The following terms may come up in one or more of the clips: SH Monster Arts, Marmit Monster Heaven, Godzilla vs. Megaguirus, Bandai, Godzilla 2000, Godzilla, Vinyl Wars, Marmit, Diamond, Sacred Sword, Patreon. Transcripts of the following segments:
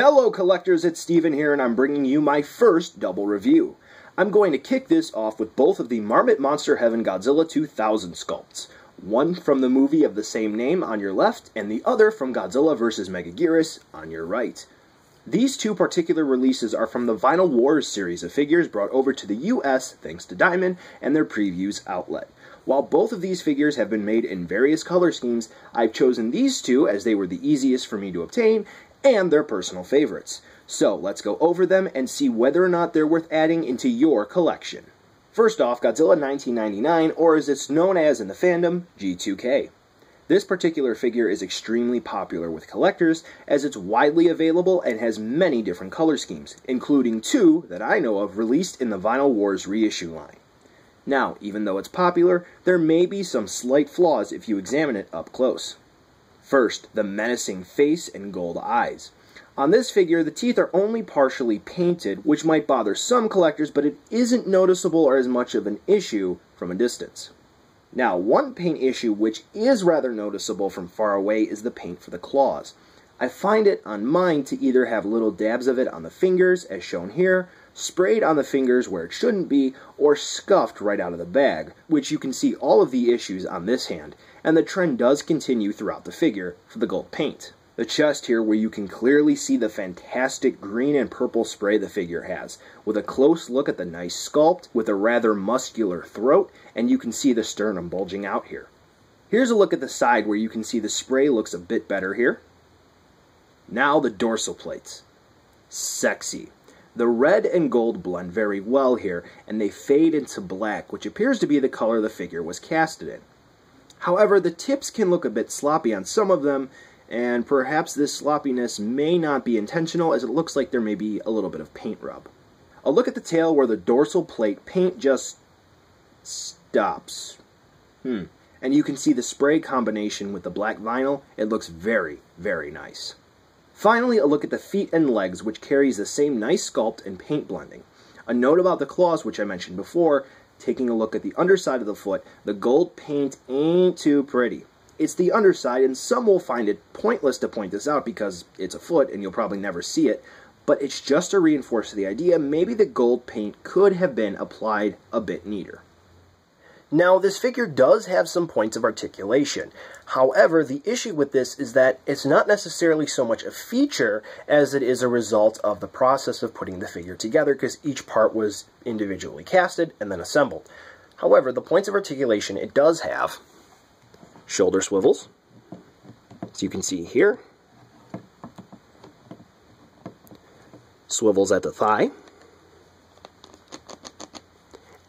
Hello collectors, it's Steven here and I'm bringing you my first double review. I'm going to kick this off with both of the Marmit Monster Heaven Godzilla 2000 sculpts. One from the movie of the same name on your left, and the other from Godzilla vs. Megaguirus on your right. These two particular releases are from the Vinyl Wars series of figures brought over to the US thanks to Diamond and their previews outlet. While both of these figures have been made in various color schemes, I've chosen these two as they were the easiest for me to obtain, and their personal favorites. So let's go over them and see whether or not they're worth adding into your collection. First off, Godzilla 1999, or as it's known as in the fandom, G2K. This particular figure is extremely popular with collectors as it's widely available and has many different color schemes, including two that I know of released in the Vinyl Wars reissue line. Now, even though it's popular, there may be some slight flaws if you examine it up close. First, the menacing face and gold eyes. On this figure, the teeth are only partially painted, which might bother some collectors, but it isn't noticeable or as much of an issue from a distance. Now, one paint issue which is rather noticeable from far away is the paint for the claws. I find it on mine to either have little dabs of it on the fingers, as shown here, sprayed on the fingers where it shouldn't be, or scuffed right out of the bag, which you can see all of the issues on this hand, and the trend does continue throughout the figure for the gold paint. The chest here, where you can clearly see the fantastic green and purple spray the figure has, with a close look at the nice sculpt, with a rather muscular throat, and you can see the sternum bulging out here. Here's a look at the side where you can see the spray looks a bit better here. Now the dorsal plates. Sexy. The red and gold blend very well here, and they fade into black, which appears to be the color the figure was casted in. However, the tips can look a bit sloppy on some of them, and perhaps this sloppiness may not be intentional, as it looks like there may be a little bit of paint rub. A look at the tail where the dorsal plate paint just stops. And you can see the spray combination with the black vinyl. It looks very, very nice. Finally, a look at the feet and legs, which carries the same nice sculpt and paint blending. A note about the claws, which I mentioned before, taking a look at the underside of the foot, the gold paint ain't too pretty. It's the underside, and some will find it pointless to point this out because it's a foot and you'll probably never see it, but it's just to reinforce the idea maybe the gold paint could have been applied a bit neater. Now, this figure does have some points of articulation. However, the issue with this is that it's not necessarily so much a feature as it is a result of the process of putting the figure together, because each part was individually casted and then assembled. However, the points of articulation it does have: shoulder swivels, as you can see here, swivels at the thigh,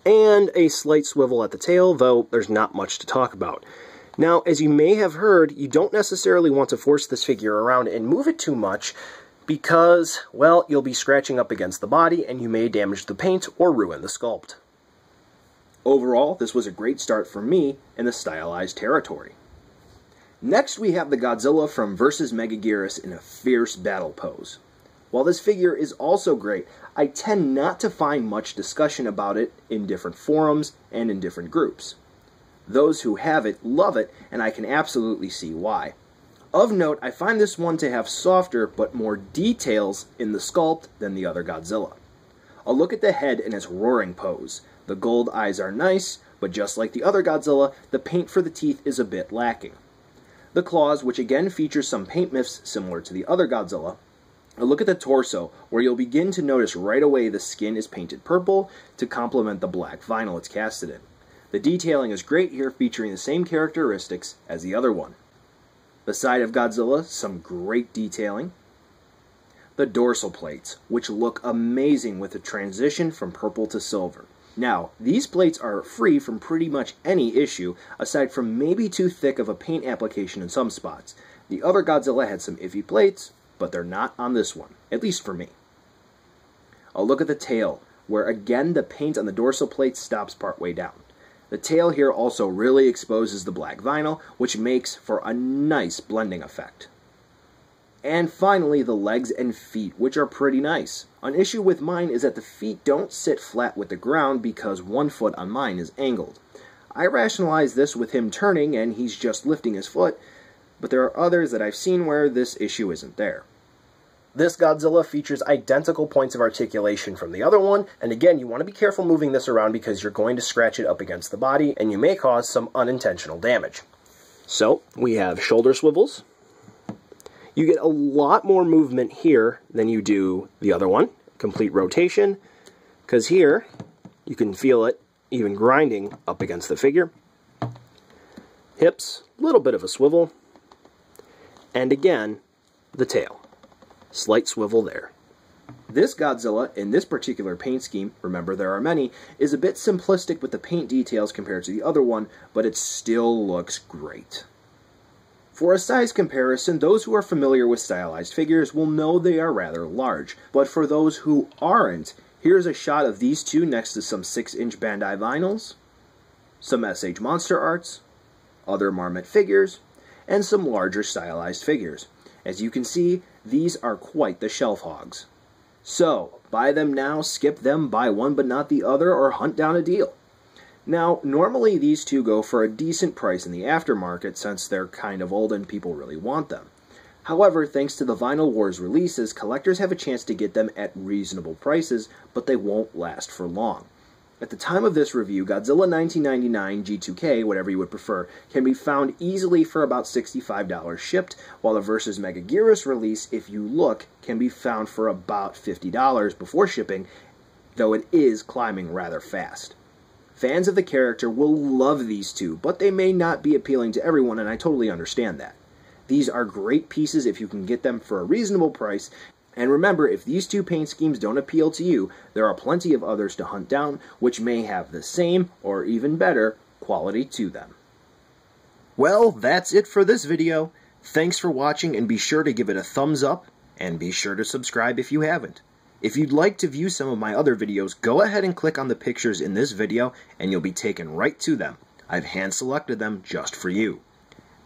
and a slight swivel at the tail, though there's not much to talk about. Now, as you may have heard, you don't necessarily want to force this figure around and move it too much because, well, you'll be scratching up against the body and you may damage the paint or ruin the sculpt. Overall, this was a great start for me in the stylized territory. Next, we have the Godzilla from vs. Megaguirus in a fierce battle pose. While this figure is also great, I tend not to find much discussion about it in different forums and in different groups. Those who have it love it, and I can absolutely see why. Of note, I find this one to have softer but more details in the sculpt than the other Godzilla. A look at the head in its roaring pose. The gold eyes are nice, but just like the other Godzilla, the paint for the teeth is a bit lacking. The claws, which again feature some paint miffs similar to the other Godzilla. A look at the torso, where you'll begin to notice right away the skin is painted purple to complement the black vinyl it's casted in. The detailing is great here, featuring the same characteristics as the other one. The side of Godzilla, some great detailing. The dorsal plates, which look amazing with the transition from purple to silver. Now, these plates are free from pretty much any issue, aside from maybe too thick of a paint application in some spots. The other Godzilla had some iffy plates, but they're not on this one, at least for me. A look at the tail, where again the paint on the dorsal plate stops partway down. The tail here also really exposes the black vinyl, which makes for a nice blending effect. And finally, the legs and feet, which are pretty nice. An issue with mine is that the feet don't sit flat with the ground because one foot on mine is angled. I rationalize this with him turning and he's just lifting his foot, but there are others that I've seen where this issue isn't there. This Godzilla features identical points of articulation from the other one, and again, you want to be careful moving this around because you're going to scratch it up against the body, and you may cause some unintentional damage. So, we have shoulder swivels. You get a lot more movement here than you do the other one. Complete rotation, because here, you can feel it even grinding up against the figure. Hips, a little bit of a swivel, and again, the tail. Slight swivel there. This Godzilla, in this particular paint scheme, remember there are many, is a bit simplistic with the paint details compared to the other one, but it still looks great. For a size comparison, those who are familiar with stylized figures will know they are rather large, but for those who aren't, here's a shot of these two next to some 6-inch Bandai vinyls, some SH Monster Arts, other Marmit figures, and some larger stylized figures. As you can see, these are quite the shelf hogs. So, buy them now, skip them, buy one but not the other, or hunt down a deal. Now, normally these two go for a decent price in the aftermarket since they're kind of old and people really want them. However, thanks to the Vinyl Wars releases, collectors have a chance to get them at reasonable prices, but they won't last for long. At the time of this review, Godzilla 1999 G2K, whatever you would prefer, can be found easily for about $65 shipped, while the vs. Megaguirus release, if you look, can be found for about $50 before shipping, though it is climbing rather fast. Fans of the character will love these two, but they may not be appealing to everyone, and I totally understand that. These are great pieces if you can get them for a reasonable price. And remember, if these two paint schemes don't appeal to you, there are plenty of others to hunt down, which may have the same, or even better, quality to them. Well, that's it for this video. Thanks for watching, and be sure to give it a thumbs up, and be sure to subscribe if you haven't. If you'd like to view some of my other videos, go ahead and click on the pictures in this video, and you'll be taken right to them. I've hand-selected them just for you.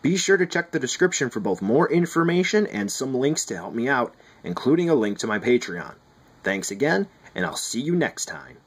Be sure to check the description for both more information and some links to help me out, including a link to my Patreon. Thanks again, and I'll see you next time.